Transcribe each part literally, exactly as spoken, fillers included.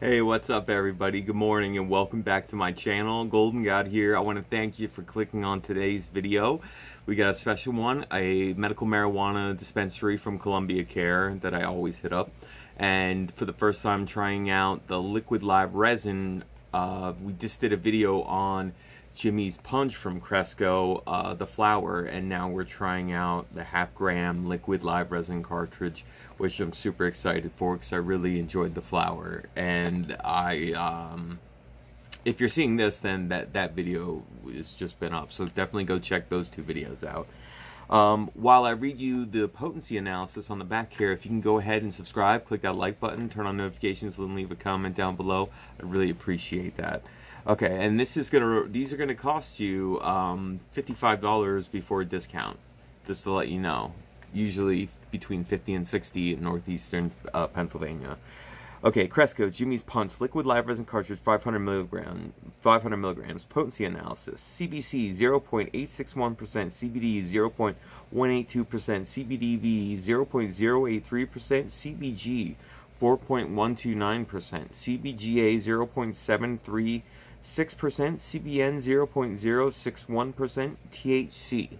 Hey, what's up everybody? Good morning and welcome back to my channel. Golden God here. I want to thank you for clicking on today's video. We got a special one, a medical marijuana dispensary from Columbia Care that I always hit up. And for the first time trying out the Liquid Live Resin, uh, we just did a video on Jimi's Punch from Cresco, uh, the flower, and now we're trying out the half gram Liquid Live Resin cartridge, which I'm super excited for because I really enjoyed the flower. And I, um, if you're seeing this, then that, that video has just been up, so definitely go check those two videos out. Um, while I read you the potency analysis on the back here, if you can go ahead and subscribe, click that like button, turn on notifications, and leave a comment down below. I really appreciate that. Okay, and this is gonna, these are gonna cost you um, fifty-five dollars before a discount, just to let you know. Usually between fifty and sixty in northeastern uh, Pennsylvania. Okay, Cresco Jimi's Punch Liquid Live Resin Cartridge, five hundred milligram, five hundred milligrams. Potency analysis: C B C zero point eight six one percent, C B D zero point one eight two percent, C B D V zero point zero eight three percent, C B G four point one two nine percent, C B G A zero point seven three percent, six percent, C B N zero point zero six one percent, T H C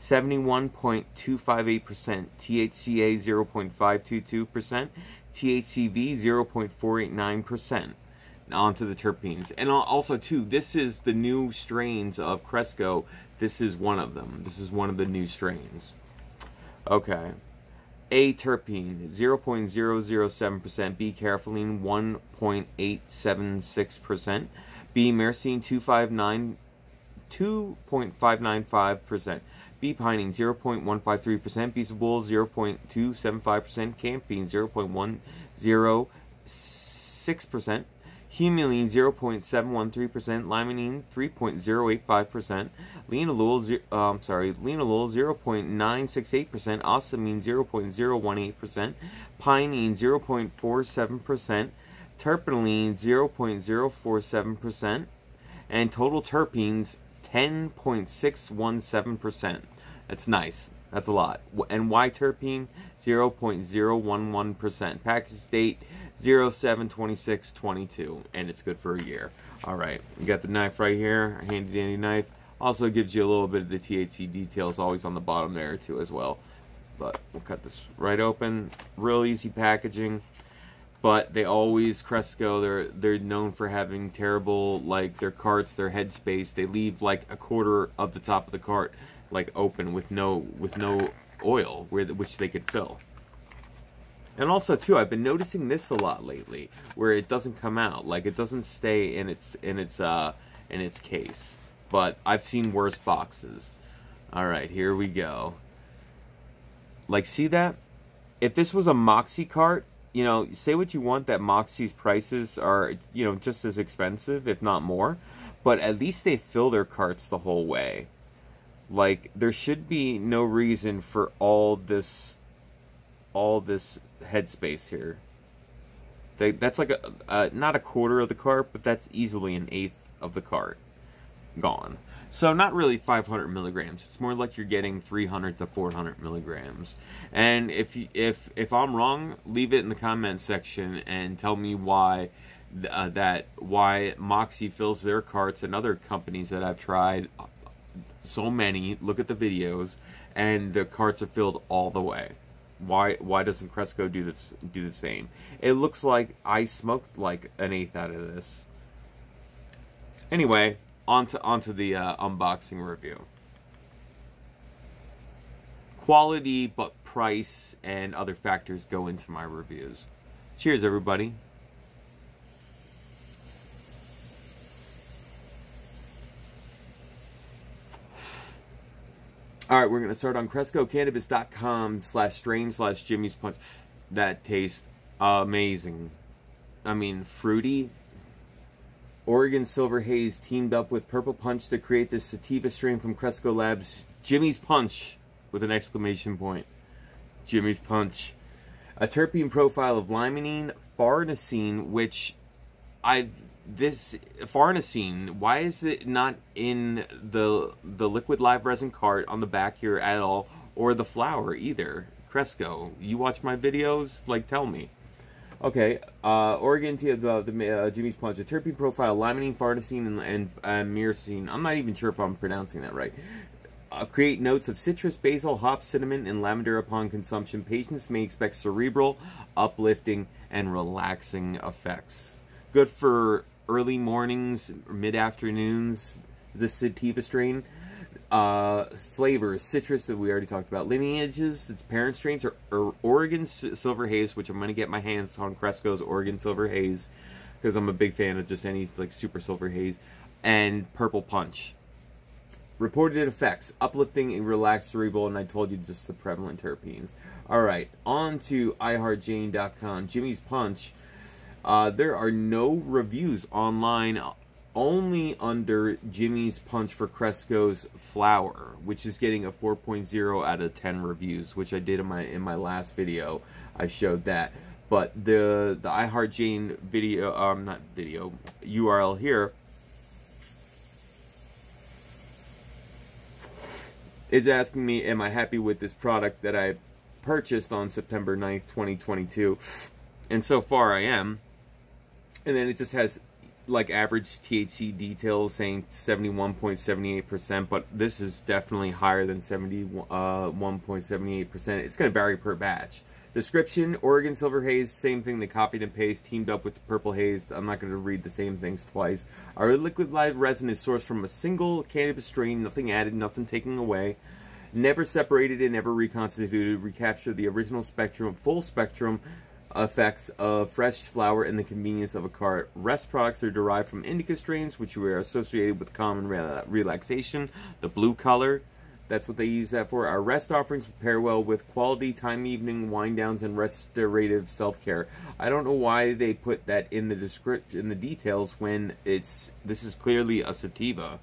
seventy-one point two five eight percent, T H C A zero point five two two percent, T H C V zero point four eight nine percent. Now on to the terpenes. And also too, this is the new strains of Cresco. This is one of them. This is one of the new strains. Okay. A terpene zero point zero zero seven percent, B caryophyllene one point eight seven six percent, B myrcene two point five nine five percent, B pinene zero point one five three percent, Bisabolol zero point two seven five percent, Camphene zero point one zero six percent, Humulene zero point seven one three percent, Limonene three point zero eight five percent, Linalool, uh, I'm sorry, Linalool zero point nine six eight percent, Ocimene zero point zero one eight percent, Pinene zero point four seven percent, Terpinolene zero point zero four seven percent, and total terpenes ten point six one seven percent. That's nice. That's a lot. And Y terpene zero point zero one one percent. Package date zero seven twenty-six twenty-two, and it's good for a year. All right, we got the knife right here, a handy dandy knife. Also gives you a little bit of the T H C details always on the bottom there too as well. But we'll cut this right open. Real easy packaging. But they always, Cresco, they're they're known for having terrible, like, their carts, their headspace. They leave like a quarter of the top of the cart like open with no with no oil, where which they could fill. And also too, I've been noticing this a lot lately, where it doesn't come out, like it doesn't stay in its in its uh in its case. But I've seen worse boxes. All right, here we go. Like, see that? If this was a Moxie cart, you know, say what you want, that Moxie's prices are, you know, just as expensive, if not more. But at least they fill their carts the whole way. Like, there should be no reason for all this, all this headspace here. They, that's like a, uh, not a quarter of the cart, but that's easily an eighth of the cart gone. So not really five hundred milligrams. It's more like you're getting three hundred to four hundred milligrams. And if you, if if I'm wrong, leave it in the comment section and tell me why uh, that why Moxie fills their carts and other companies that I've tried. So many. Look at the videos, and the carts are filled all the way. Why why doesn't Cresco do this do the same? It looks like I smoked like an eighth out of this. Anyway. Onto, onto the uh, unboxing review. Quality, but price and other factors go into my reviews. Cheers, everybody. All right, we're going to start on cresco cannabis dot com slash strain slash Jimi's Punch. That tastes amazing. I mean, fruity. Oregon Silver Haze teamed up with Purple Punch to create this Sativa strain from Cresco Labs, Jimi's Punch, with an exclamation point. Jimi's Punch. A terpene profile of limonene, farnesene, which I've, this, farnesene, why is it not in the, the liquid live resin cart on the back here at all, or the flower either? Cresco, you watch my videos? Like, tell me. Okay, uh, Oregon, T uh, the uh, Jimi's Punch, the terpene profile, limonene, farnesene, and, and uh, myrcene. I'm not even sure if I'm pronouncing that right. Uh, create notes of citrus, basil, hops, cinnamon, and lavender upon consumption. Patients may expect cerebral, uplifting, and relaxing effects. Good for early mornings, mid-afternoons, the sativa strain. Uh, flavors, citrus that we already talked about. Lineages, its parent strains are, are Oregon Silver Haze, which I'm going to get my hands on Cresco's Oregon Silver Haze, because I'm a big fan of just any like super silver haze, and Purple Punch. Reported effects, uplifting and relaxed cerebral, and I told you just the prevalent terpenes. Alright, on to i heart jane dot com. Jimi's Punch. Uh, there are no reviews online, only under Jimi's Punch for Cresco's flower, which is getting a four point oh out of ten reviews, which I did in my in my last video. I showed that. But the the iHeartJane video, um not video, U R L here, it's asking me, am I happy with this product that I purchased on September ninth twenty twenty-two? And so far I am. And then it just has like average T H C details saying seventy-one point seven eight percent, but this is definitely higher than seventy-one point seven eight percent. It's going to vary per batch. Description, Oregon Silver Haze, same thing, they copied and pasted, teamed up with the Purple Haze. I'm not going to read the same things twice. Our Liquid Live Resin is sourced from a single cannabis strain, nothing added, nothing taken away. Never separated and never reconstituted. Recapture the original spectrum, full spectrum effects of fresh flower and the convenience of a cart. Rest products are derived from indica strains, which were associated with common re relaxation, the blue color. That's what they use that for. Our rest offerings pair well with quality time evening wind downs and restorative self-care. I don't know why they put that in the description, in the details, when it's this is clearly a sativa.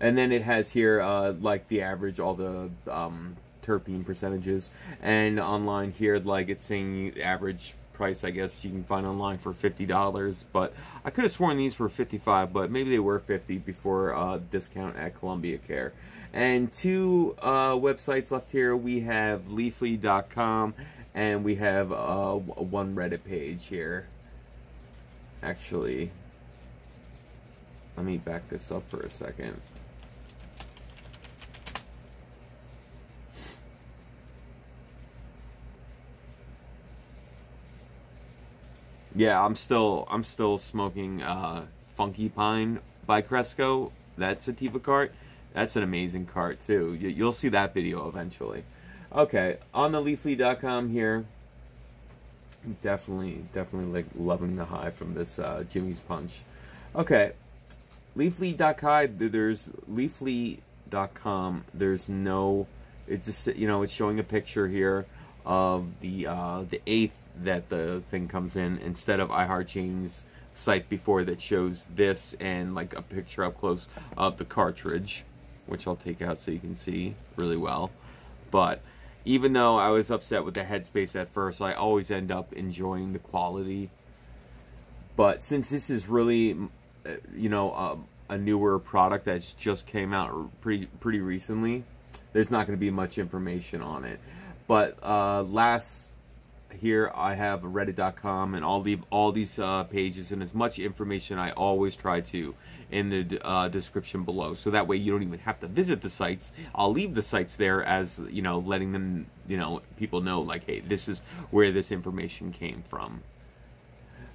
And then it has here uh, like the average, all the um, terpene percentages, and online here like it's saying the average price, I guess you can find online for fifty dollars, but I could have sworn these were fifty-five, but maybe they were fifty before uh, discount at Columbia Care. And two uh, websites left here. We have leafly dot com, and we have uh, one Reddit page here. Actually, let me back this up for a second. Yeah, I'm still I'm still smoking uh, Funky Pine by Cresco. That's a sativa cart. That's an amazing cart too. You, you'll see that video eventually. Okay, on the leafly dot com here. Definitely, definitely like loving the high from this uh, Jimi's Punch. Okay, leafly dot com. There's leafly dot com. There's no. It's just, you know, it's showing a picture here of the uh, the eighth. That the thing comes in instead of iHeartJane's site before that shows this and like a picture up close of the cartridge, which I'll take out so you can see really well. But even though I was upset with the headspace at first, I always end up enjoying the quality. But since this is really, you know, um, a newer product that just came out pretty pretty recently, there's not going to be much information on it. But uh, last here I have reddit dot com, and I'll leave all these uh, pages and as much information I always try to in the uh, description below, so that way you don't even have to visit the sites. I'll leave the sites there as, you know, letting them, you know, people know like, hey, this is where this information came from.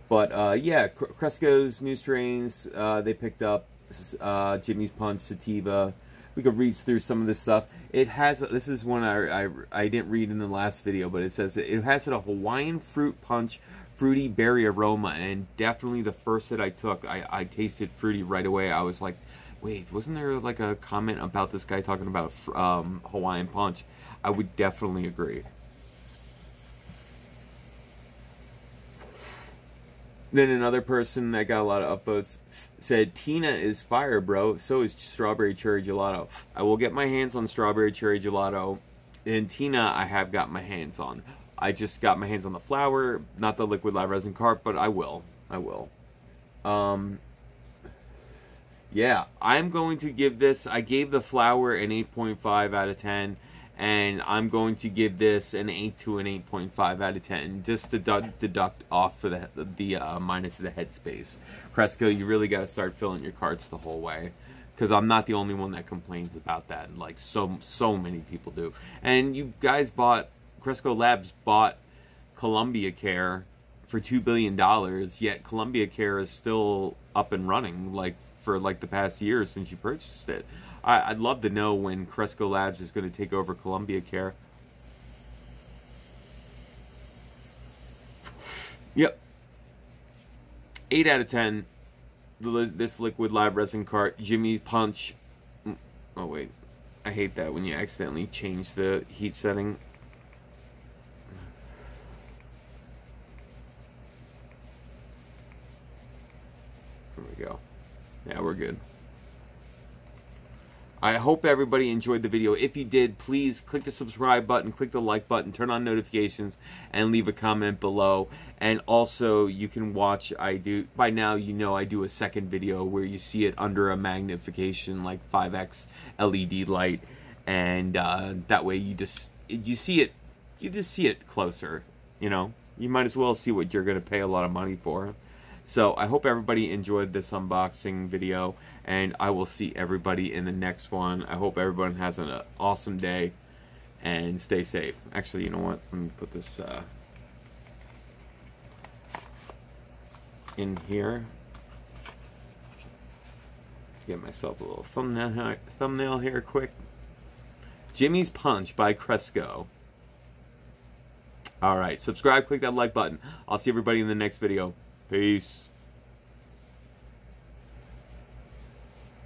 But uh, yeah, Cresco's new strains, uh, they picked up uh, Jimi's Punch, sativa. We could read through some of this stuff. It has, this is one I, I, I didn't read in the last video, but it says it has a Hawaiian fruit punch, fruity berry aroma, and definitely the first that I took, I, I tasted fruity right away. I was like, wait, wasn't there like a comment about this guy talking about um, Hawaiian punch? I would definitely agree. Then another person that got a lot of upvotes said, Tina is fire, bro. So is strawberry cherry gelato. I will get my hands on strawberry cherry gelato. And Tina, I have got my hands on. I just got my hands on the flower, not the liquid live resin cart, but I will. I will. Um, yeah, I'm going to give this, I gave the flower an eight point five out of ten. and I'm going to give this an eight to an eight point five out of ten, just to deduct, deduct off for the, the uh, minus of the headspace. Cresco, you really got to start filling your carts the whole way, because I'm not the only one that complains about that, and like so, so many people do. And you guys bought, Cresco Labs bought Columbia Care for two billion dollars, yet Columbia Care is still up and running, like, for like the past year since you purchased it. I, I'd love to know when Cresco Labs is going to take over Columbia Care. Yep. eight out of ten. This Liquid Live Resin cart. Jimi's Punch. Oh, wait. I hate that when you accidentally change the heat setting. There we go. Yeah, we're good. I hope everybody enjoyed the video. If you did, please click the subscribe button, click the like button, turn on notifications, and leave a comment below. And also, you can watch, I do, by now you know I do a second video where you see it under a magnification, like five X L E D light. And uh, that way you just, you see it, you just see it closer, you know. You might as well see what you're going to pay a lot of money for. So I hope everybody enjoyed this unboxing video, and I will see everybody in the next one. I hope everyone has an uh, awesome day, and stay safe. Actually, you know what? Let me put this uh, in here. Get myself a little thumbnail, thumbnail here quick. Jimi's Punch by Cresco. All right, subscribe, click that like button. I'll see everybody in the next video. Peace.